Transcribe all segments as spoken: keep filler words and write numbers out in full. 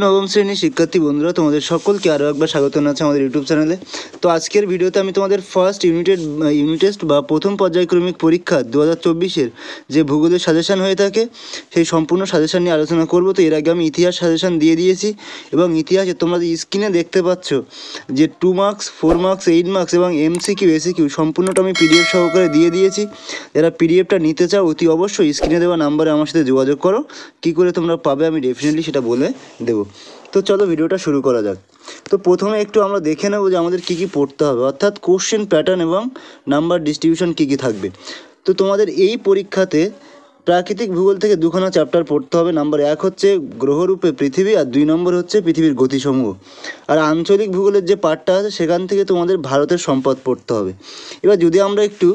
নবম শ্রেণীর শিক্ষার্থী বন্ধুরা, তোমাদের সকলকে আরও একবার স্বাগত জানাচ্ছি আমাদের ইউটিউব চ্যানেলে। তো আজকের ভিডিওতে আমি তোমাদের ফার্স্ট ইউনিটেড ইউনিটেস্ট বা প্রথম পর্যায়ক্রমিক পরীক্ষা দু হাজার চব্বিশের যে ভূগোলের সাজেশান হয়ে থাকে সেই সম্পূর্ণ সাজেশান নিয়ে আলোচনা করব। তো এর আগে আমি ইতিহাস সাজেশান দিয়ে দিয়েছি এবং ইতিহাসে তোমরা যে স্ক্রিনে দেখতে পাচ্ছ যে two marks, four marks, eight marks এবং এমসিকিউ, এসিকিউ সম্পূর্ণটা আমি পিডিএফ সহকারে দিয়ে দিয়েছি। যারা পিডিএফটা নিতে চাও অতি অবশ্যই স্ক্রিনে দেওয়া নাম্বারে আমার সাথে যোগাযোগ করো। কী করে তোমরা পাবে আমি ডেফিনেটলি সেটা বলে দেবো। তো চলো ভিডিওটা শুরু করা যাক। তো প্রথমে একটু আমরা দেখে নেব যে আমাদের কী কী পড়তে হবে, অর্থাৎ কোশ্চেন প্যাটার্ন এবং নাম্বার ডিস্ট্রিবিউশন কী কী থাকবে। তো তোমাদের এই পরীক্ষাতে প্রাকৃতিক ভূগোল থেকে দুখানা চ্যাপ্টার পড়তে হবে। নাম্বার এক হচ্ছে গ্রহরূপে পৃথিবী আর দুই নম্বর হচ্ছে পৃথিবীর গতিসমূহ। আর আঞ্চলিক ভূগোলের যে পাঠটা আছে সেখান থেকে তোমাদের ভারতের সম্পদ পড়তে হবে। এবার যদি আমরা একটু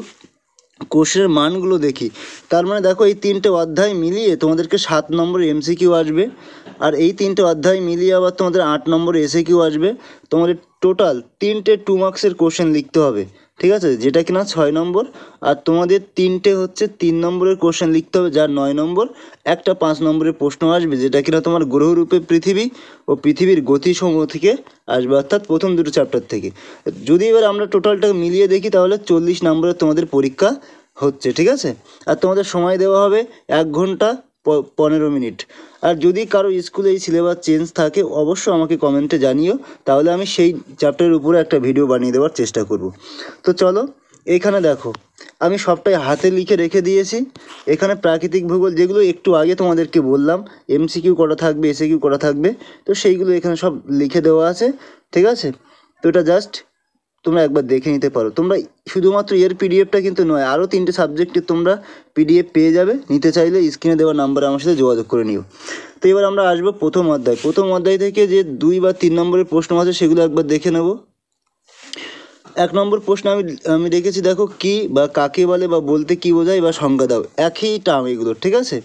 কোশ্চেনের মানগুলো দেখি, তার মানে দেখো এই তিনটে অধ্যায় মিলিয়ে তোমাদেরকে সাত নম্বর এমসিকিউ আসবে, আর এই তিনটে অধ্যায় মিলিয়ে আবার তোমাদের আট নম্বর এসিকিউ আসবে। তোমাদের টোটাল তিনটে টু মার্কসের কোশ্চেন লিখতে হবে, ঠিক আছে, যেটা কিনা ছয় নম্বর, আর তোমাদের তিনটে হচ্ছে তিন নম্বরের কোশ্চেন লিখতে হবে যার নয় নম্বর, একটা পাঁচ নম্বরের প্রশ্ন আসবে যেটা কিনা তোমার গ্রহরূপে পৃথিবী ও পৃথিবীর গতিসমূহ থেকে আসবে, অর্থাৎ প্রথম দুটো চ্যাপ্টার থেকে। যদি এবার আমরা টোটালটা মিলিয়ে দেখি তাহলে চল্লিশ নম্বরের তোমাদের পরীক্ষা হচ্ছে, ঠিক আছে। আর তোমাদের সময় দেওয়া হবে এক ঘন্টা পনেরো মিনিট। আর যদি কারো স্কুলে এই সিলেবাস চেঞ্জ থাকে অবশ্যই আমাকে কমেন্টে জানিও, তাহলে আমি সেই চ্যাপ্টারের উপরে একটা ভিডিও বানিয়ে দেওয়ার চেষ্টা করব। তো চলো, এখানে দেখো আমি সবটাই হাতে লিখে রেখে দিয়েছি। এখানে প্রাকৃতিক ভূগোল যেগুলো একটু আগে তোমাদেরকে বললাম, এমসিকিউ করা থাকবে, এসিকিউ করা থাকবে, তো সেইগুলো এখানে সব লিখে দেওয়া আছে, ঠিক আছে। তো এটা জাস্ট তোমরা একবার দেখে নিতে পারো। তোমরা শুধুমাত্র এর পিডিএফটা কিন্তু নয়, আরও তিনটে সাবজেক্টে তোমরা পিডিএফ পেয়ে যাবে। নিতে চাইলে স্ক্রিনে দেওয়া নাম্বারে আমার সাথে যোগাযোগ করে নিও। তো এবার আমরা আসবো প্রথম অধ্যায়। প্রথম অধ্যায় থেকে যে দুই বা তিন নম্বরের প্রশ্ন আছে সেগুলো একবার দেখে নেব। এক নম্বর প্রশ্ন আমি আমি রেখেছি, দেখো কি বা কাকে বলে বা বলতে কি বোঝায় বা সংজ্ঞা দাও, একই টার্ম এগুলো, ঠিক আছে।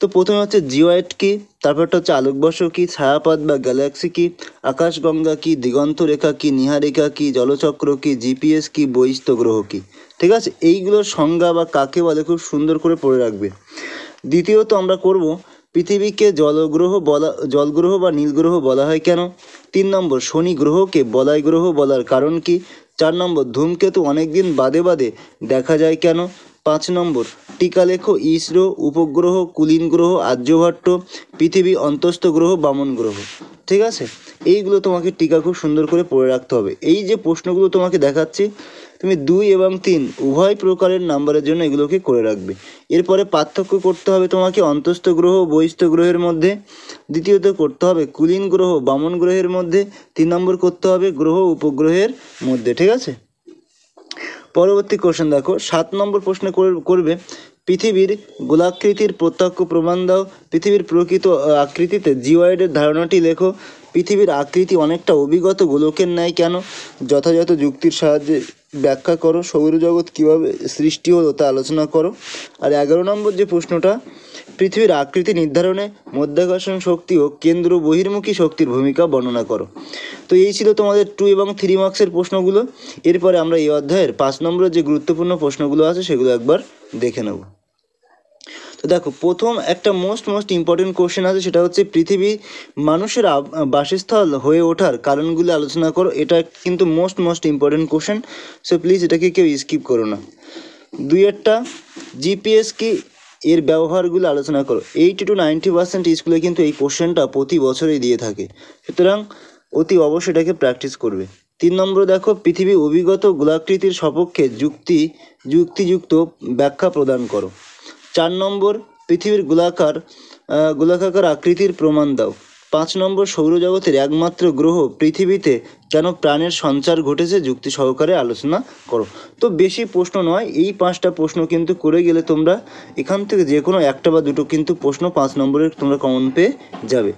তো প্রথমে হচ্ছে জিওয়েড কী, তারপরটা হচ্ছে আলোকবর্ষ কী, ছায়াপথ বা গ্যালাক্সি কী, আকাশগঙ্গা কী, দিগন্ত রেখা কী, নীহারেখা কী, জলচক্র কী, জিপিএস কী, বহিঃস্থ গ্রহ কী, ঠিক আছে। এইগুলোর সংজ্ঞা বা কাকে বলে খুব সুন্দর করে পড়ে রাখবে। দ্বিতীয়ত আমরা করব পৃথিবীকে জলগ্রহ বলা জলগ্রহ বা নীলগ্রহ বলা হয় কেন। তিন নম্বর শনি গ্রহকে বলয় গ্রহ বলার কারণ কী। চার নম্বর ধূমকেতু অনেক দিন বাদে বাদে দেখা যায় কেন। পাঁচ নম্বর টিকা লেখো ইসরো, উপগ্রহ, কুলীন গ্রহ, আর্যভট্ট, পৃথিবী, অন্তস্থ গ্রহ, বামন গ্রহ, ঠিক আছে। এইগুলো তোমাকে টিকা খুব সুন্দর করে পড়ে রাখতে হবে। এই যে প্রশ্নগুলো তোমাকে দেখাচ্ছি তুমি দুই এবং তিন উভয় প্রকারের নাম্বারের জন্য এগুলোকে করে রাখবে। এরপরে পার্থক্য করতে হবে তোমাকে অন্তস্থ গ্রহ ও বহিঃস্থ গ্রহের মধ্যে, দ্বিতীয়ত করতে হবে কুলীন গ্রহ বামন গ্রহের মধ্যে, তিন নম্বর করতে হবে গ্রহ উপগ্রহের মধ্যে, ঠিক আছে। পরবর্তী কোশ্চেন দেখো, সাত নম্বর প্রশ্ন করবে পৃথিবীর গোলাকৃতির প্রত্যক্ষ প্রমাণ দাও, পৃথিবীর প্রকৃত আকৃতিতে জিওয়েডের ধারণাটি লেখো, পৃথিবীর আকৃতি অনেকটা অভিগত গোলকের ন্যায় কেন, যথাযথ যুক্তির সাহায্যে ব্যাখ্যা করো, সৌরজগৎ কীভাবে সৃষ্টি হলো তা আলোচনা করো। আর এগারো নম্বর যে প্রশ্নটা, পৃথিবীর আকৃতি নির্ধারণে মধ্যাকর্ষণ শক্তি ও কেন্দ্র বহির্মুখী শক্তির ভূমিকা বর্ণনা করো। তো এই ছিল তোমাদের টু এবং থ্রি মার্কসের প্রশ্নগুলো। এরপরে আমরা এই অধ্যায়ের পাঁচ নম্বরের যে গুরুত্বপূর্ণ প্রশ্নগুলো আছে সেগুলো একবার দেখে নেব। তো দেখো প্রথম একটা মোস্ট মোস্ট ইম্পর্টেন্ট কোশ্চেন আছে, সেটা হচ্ছে পৃথিবী মানুষের বাসস্থল হয়ে ওঠার কারণগুলো আলোচনা করো। এটা কিন্তু most most important question, so please এটাকে কেউ স্কিপ করো না। দুই একটা জিপিএস কি, এর ব্যবহারগুলো আলোচনা করো। এইটি টু নাইনটি পার্সেন্ট স্কুলে কিন্তু এই কোশ্চেনটা প্রতি বছরই দিয়ে থাকে, সুতরাং অতি অবশ্যই এটাকে প্র্যাকটিস করবে। তিন নম্বর দেখো পৃথিবী অভিগত গোলাকৃতির সপক্ষে যুক্তি যুক্তিযুক্ত ব্যাখ্যা প্রদান করো। চার নম্বর পৃথিবীর গোলাকার গোলাকার আকৃতির প্রমাণ দাও। পাঁচ নম্বর সৌরজগতের একমাত্র গ্রহ পৃথিবীতে কেন প্রাণের সঞ্চার ঘটেছে যুক্তি সহকারে আলোচনা করো। তো বেশি প্রশ্ন নয়, এই পাঁচটা প্রশ্ন কিন্তু করে গেলে তোমরা এখান থেকে যে কোনো একটা বা দুটো কিন্তু প্রশ্ন পাঁচ নম্বরের তোমরা কমন পেয়ে যাবে।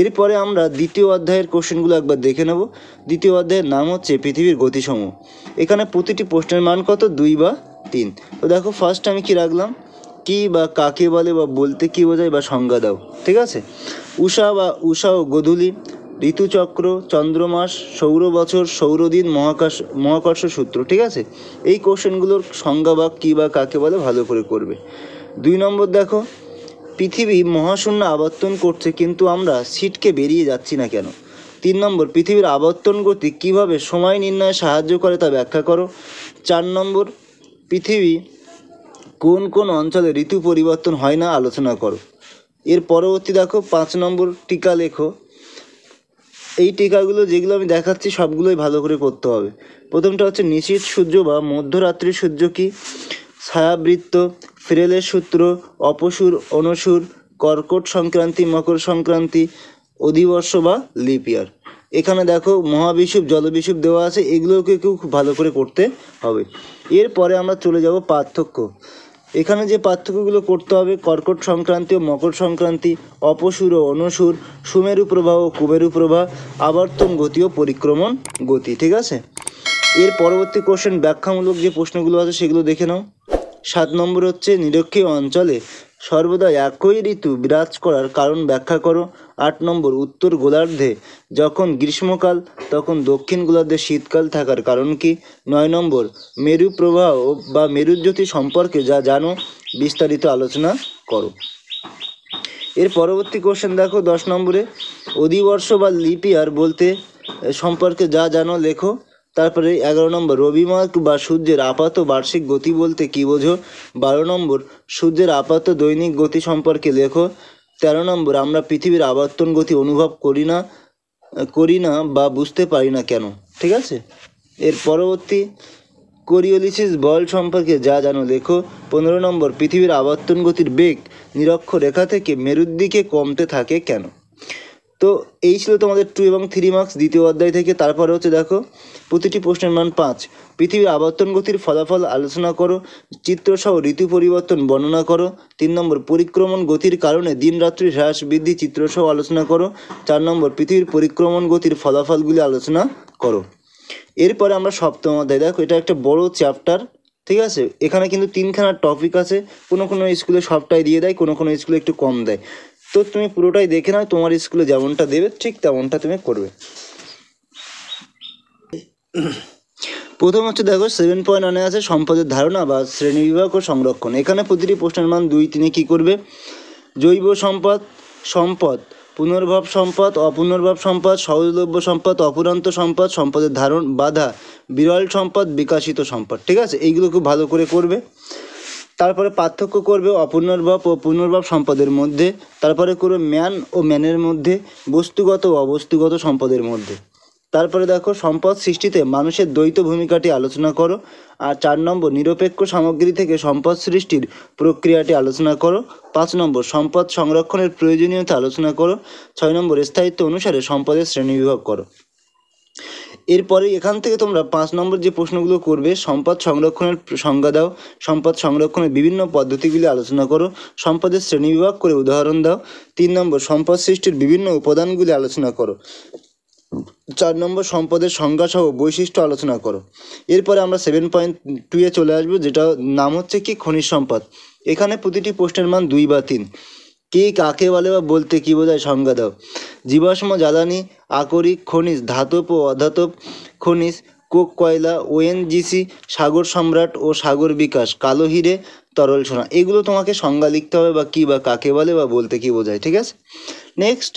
এরপরে আমরা দ্বিতীয় অধ্যায়ের কোশ্চেনগুলো একবার দেখে নেব। দ্বিতীয় অধ্যায়ের নাম হচ্ছে পৃথিবীর গতিসমূহ। এখানে প্রতিটি প্রশ্নের মান কত, দুই বা তিন। তো দেখো ফার্স্ট আমি কি রাখলাম, কি বা কাকে বলে বা বলতে কি বোঝায় বা সংজ্ঞা দাও, ঠিক আছে। উষা বা উষা ও গোধূলি, ঋতুচক্র, চন্দ্রমাস, সৌর বছর, সৌরদিন, মহাকাশ মহাকর্ষ সূত্র, ঠিক আছে। এই কোশ্চেনগুলোর সংজ্ঞা বা কী বা কাকে বলে ভালো করে করবে। দুই নম্বর দেখো পৃথিবী মহাশূন্য আবর্তন করছে, কিন্তু আমরা ছিটকে বেরিয়ে যাচ্ছি না কেন? তিন নম্বর, পৃথিবীর আবর্তন গতি কীভাবে সময় নির্ণয়ে সাহায্য করে তা ব্যাখ্যা করো। চার নম্বর, পৃথিবী কোন কোন অঞ্চলে ঋতু পরিবর্তন হয় না আলোচনা করো। এর পরবর্তী দেখো পাঁচ নম্বর টিকা লেখো। এই টিকাগুলো যেগুলো আমি দেখাচ্ছি সবগুলোই ভালো করে করতে হবে। প্রথমটা হচ্ছে নিশীথ সূর্য বা মধ্যরাত্রি সূর্য কি, ছায়াবৃত্ত, ফ্রেলের সূত্র, অপসুর, অনসুর, কর্কট সংক্রান্তি, মকর সংক্রান্তি, অধিবর্ষ বা লিপ ইয়ার। এখানে দেখো মহাবিষুব, জলবিষুব দেওয়া আছে, এগুলোকে খুব ভালো করে করতে হবে। এরপরে আমরা চলে যাব পার্থক্য। এখানে যে পার্থক্যগুলো করতে হবে, কর্কট সংক্রান্তি ও মকর সংক্রান্তি, অপসুর ও অনসুর, সুমেরু প্রভা ও কুমেরু প্রভা, আবর্তন গতি ও পরিক্রমণ গতি, ঠিক আছে। এর পরবর্তী কোশ্চেন ব্যাখ্যামূলক যে প্রশ্নগুলো আছে সেগুলো দেখে নাও। সাত নম্বর হচ্ছে নিরক্ষীয় অঞ্চলে সর্বদা একই ঋতু বিরাজ করার কারণ ব্যাখ্যা করো। আট নম্বর, উত্তর গোলার্ধে যখন গ্রীষ্মকাল তখন দক্ষিণ গোলার্ধে শীতকাল থাকার কারণ কি। নয় নম্বর, মেরু প্রবাহ বা মেরুজ্যোতি সম্পর্কে যা জানো বিস্তারিত আলোচনা করো। এর পরবর্তী কোশ্চেন দেখো দশ নম্বরে, অধিবর্ষ বা লিপ ইয়ার বলতে সম্পর্কে যা জানো লেখো। তারপরে এগারো নম্বর, রবিমাস বা সূর্যের আপাত বার্ষিক গতি বলতে কী বোঝো। বারো নম্বর, সূর্যের আপাত দৈনিক গতি সম্পর্কে লেখো। তেরো নম্বর, আমরা পৃথিবীর আবর্তন গতি অনুভব করি না করি না বা বুঝতে পারি না কেন, ঠিক আছে। এর পরবর্তী কোরিওলিসিস বল সম্পর্কে যা জানো লেখো। পনেরো নম্বর, পৃথিবীর আবর্তন গতির বেগ নিরক্ষরেখা থেকে মেরুর দিকে কমতে থাকে কেন। তো এই ছিল তোমাদের টু এবং থ্রি মার্কস দ্বিতীয় অধ্যায় থেকে। তারপরে হচ্ছে দেখো প্রতিটি প্রশ্নের মান পাঁচ। পৃথিবীর আবর্তন গতির ফলাফল আলোচনা করো, চিত্রসহ ঋতু পরিবর্তন বর্ণনা করো। তিন নম্বর, পরিক্রমণ গতির কারণে দিনরাত্রি হ্রাস বৃদ্ধি চিত্রসহ আলোচনা করো। চার নম্বর, পৃথিবীর পরিক্রমণ গতির ফলাফলগুলি আলোচনা করো। এরপরে আমরা সপ্তম অধ্যায়, দেখো এটা একটা বড় চ্যাপ্টার, ঠিক আছে। এখানে কিন্তু তিনখানা টপিক আছে, কোনো কোনো স্কুলে সবটাই দিয়ে দেয়, কোনো কোনো স্কুলে একটু কম দেয়। তো তুমি পুরোটাই দেখে নাও, তোমার স্কুলে যেমনটা দেবে ঠিক তেমনটা তুমি করবে। প্রথম হচ্ছে দেখো সেভেন পয়েন্ট ওয়ানে আছে সম্পদের ধারণা বা শ্রেণী বিভাগ ও সংরক্ষণ। এখানে প্রতিটি প্রশ্নের মান দুই তিনে কী করবে। জৈব সম্পদ, সম্পদ, পুনর্ভাব সম্পদ, অপুনর্ভাব সম্পদ, সহজলভ্য সম্পদ, অপুরান্ত সম্পদ, সম্পদের ধারণ, বাধা, বিরল সম্পদ, বিকাশিত সম্পদ, ঠিক আছে। এইগুলো খুব ভালো করে করবে। তারপরে পার্থক্য করবে অপুনর্ভাব ও পুনর্ভাব সম্পদের মধ্যে। তারপরে করবে ম্যান ও ম্যানের মধ্যে, বস্তুগত ও অবস্তুগত সম্পদের মধ্যে। তারপরে দেখো সম্পদ সৃষ্টিতে মানুষের দ্বৈত ভূমিকাটি আলোচনা করো। আর চার নম্বর, নিরপেক্ষ সামগ্রী থেকে সম্পদ সৃষ্টির প্রক্রিয়াটি আলোচনা করো। পাঁচ নম্বর, সম্পদ সংরক্ষণের প্রয়োজনীয়তা আলোচনা করো। ছয় নম্বর, স্থায়িত্ব অনুসারে সম্পদের শ্রেণীবিভাগ করো। এরপরে এখান থেকে তোমরা পাঁচ নম্বর যে প্রশ্নগুলো করবে, সম্পদ সংরক্ষণের সংজ্ঞা দাও, সম্পদ সংরক্ষণের বিভিন্ন পদ্ধতিগুলি আলোচনা করো, সম্পদের শ্রেণীবিভাগ করে উদাহরণ দাও। তিন নম্বর, সম্পদ সৃষ্টির বিভিন্ন উপাদানগুলি আলোচনা করো। চার নম্বর, সম্পদের সংজ্ঞা সহ বৈশিষ্ট্য আলোচনা করো। এরপরে আমরা সেভেন পয়েন্ট টুয়ে চলে আসবো, যেটা নাম হচ্ছে কি খনিজ সম্পদ। এখানে প্রতিটি প্রশ্নের মান দুই বা তিন। কে কাকে বলে বা বলতে কী বোঝায় সংজ্ঞা দাও। জীবাশ্ম জ্বালানি, আকরিক খনিজ, ধাতব ও অধাতব খনিজ, কোক কয়লা, ওএনজিসি, সাগর সম্রাট ও সাগর বিকাশ, কালো হিরে, তরল সোনা, এগুলো তোমাকে সংজ্ঞা লিখতে হবে বা কী বা কাকে বলে বা বলতে কী বোঝায়, ঠিক আছে। নেক্সট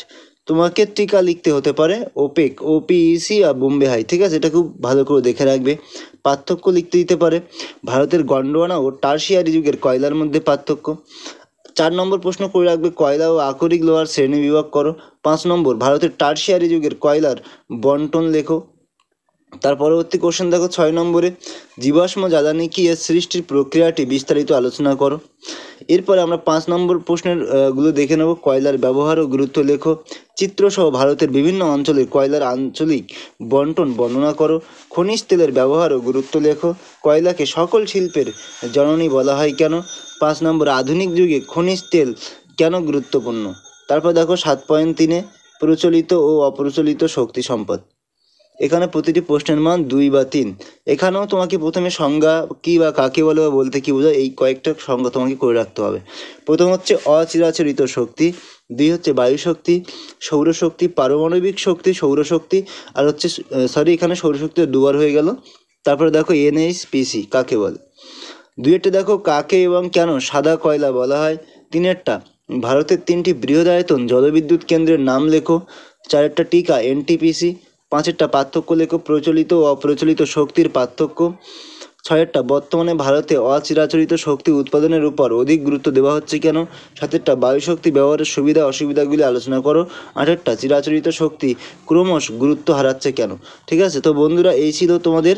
তোমাকে টিকা লিখতে হতে পারে ওপেক, ওপিইসি আর বোম্বে হাই, ঠিক আছে। এটা খুব ভালো করে দেখে রাখবে। পার্থক্য লিখতে দিতে পারে ভারতের গন্ডোয়ানা ও টারশিয়ারি যুগের কয়লার মধ্যে পার্থক্য। চার নম্বর প্রশ্ন করে রাখবে কয়লা ও আকরিক লোহার শ্রেণী বিভাগ করো। পাঁচ নম্বর, ভারতের টারশিয়ারি যুগের কয়লার বন্টন লেখো। তার পরবর্তী কোশ্চেন দেখো ছয় নম্বরে, জীবাশ্ম জ্বালানি কি এর সৃষ্টির প্রক্রিয়াটি বিস্তারিত আলোচনা করো। এরপরে আমরা পাঁচ নম্বর প্রশ্নের গুলো দেখে নেব। কয়লার ব্যবহার ও গুরুত্ব লেখো, চিত্রসহ ভারতের বিভিন্ন অঞ্চলে কয়লার আঞ্চলিক বন্টন বর্ণনা করো, খনিজ তেলের ব্যবহার ও গুরুত্ব লেখো, কয়লাকে সকল শিল্পের জননী বলা হয় কেন। পাঁচ নম্বর, আধুনিক যুগে খনিজ তেল কেন গুরুত্বপূর্ণ। তারপর দেখো সাত পয়েন্ট তিনে প্রচলিত ও অপ্রচলিত শক্তি সম্পদ। এখানে প্রতিটি প্রশ্নের মান দুই বা তিন। এখানেও তোমাকে প্রথমে সংজ্ঞা কী বা কাকে বলে বা বলতে কী বোঝায় এই কয়েকটা সংজ্ঞা তোমাকে করে রাখতে হবে। প্রথম হচ্ছে অচিরাচরিত শক্তি, দুই হচ্ছে বায়ুশক্তি, সৌরশক্তি, পারমাণবিক শক্তি, সৌরশক্তি, আর হচ্ছে সরি এখানে সৌরশক্তি দুবার হয়ে গেল। তারপরে দেখো এনএইচপিসি কাকে বলে। দুই একটা দেখো কাকে এবং কেন সাদা কয়লা বলা হয়। তিনেরটা ভারতের তিনটি বৃহদায়তন জলবিদ্যুৎ কেন্দ্রের নাম লেখো। চারেরটা টিকা এনটিপিসি। পাঁচেরটা পার্থক্য লেখো, প্রচলিত ও অপ্রচলিত শক্তির পার্থক্য। ছয়েরটা বর্তমানে ভারতে অচিরাচরিত শক্তি উৎপাদনের উপর অধিক গুরুত্ব দেওয়া হচ্ছে কেন। সাতেরটা বায়ুশক্তি ব্যবহারের সুবিধা অসুবিধাগুলি আলোচনা করো। আঠেরটা চিরাচরিত শক্তি ক্রমশ গুরুত্ব হারাচ্ছে কেন। ঠিক আছে, তো বন্ধুরা এই ছিল তোমাদের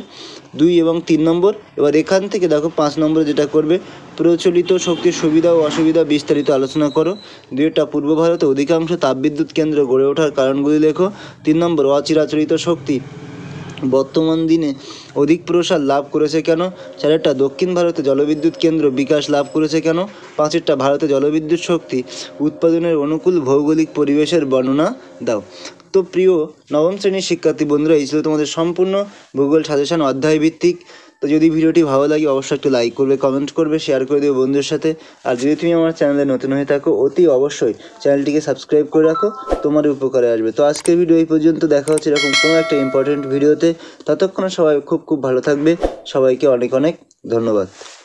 দুই এবং তিন নম্বর। এবার এখান থেকে দেখো পাঁচ নম্বরে যেটা করবে, প্রচলিত শক্তির সুবিধা ও অসুবিধা বিস্তারিত আলোচনা করো। দুইটা পূর্ব ভারতে অধিকাংশ তাপবিদ্যুৎ কেন্দ্র গড়ে ওঠার কারণগুলি লেখো। তিন নম্বর অচিরাচরিত শক্তি বর্তমান দিনে অধিক প্রসার লাভ করেছে কেন। চারেরটা দক্ষিণ ভারতে জলবিদ্যুৎ কেন্দ্র বিকাশ লাভ করেছে কেন। পাঁচেরটা ভারতে জলবিদ্যুৎ শক্তি উৎপাদনের অনুকূল ভৌগোলিক পরিবেশের বর্ণনা দাও। তো প্রিয় নবম শ্রেণীর শিক্ষার্থী বন্ধুরা, এই ছিল তোমাদের সম্পূর্ণ ভূগোল সাজেশন অধ্যায়ভিত্তিক। তো যদি ভিডিওটি ভালো লাগে অবশ্যই একটু লাইক করবে, কমেন্ট করবে, শেয়ার করে দেবে বন্ধুদের সাথে। আর যদি তুমি আমার চ্যানেলে নতুন হয়ে থাকো অতি অবশ্যই চ্যানেলটিকে সাবস্ক্রাইব করে রাখো, তোমার উপকারে আসবে। তো আজকের ভিডিও এই পর্যন্ত, দেখা হচ্ছে এরকম কোনো একটা ইম্পর্টেন্ট ভিডিওতে। ততক্ষণ সবাই খুব খুব ভালো থাকবে। সবাইকে অনেক অনেক ধন্যবাদ।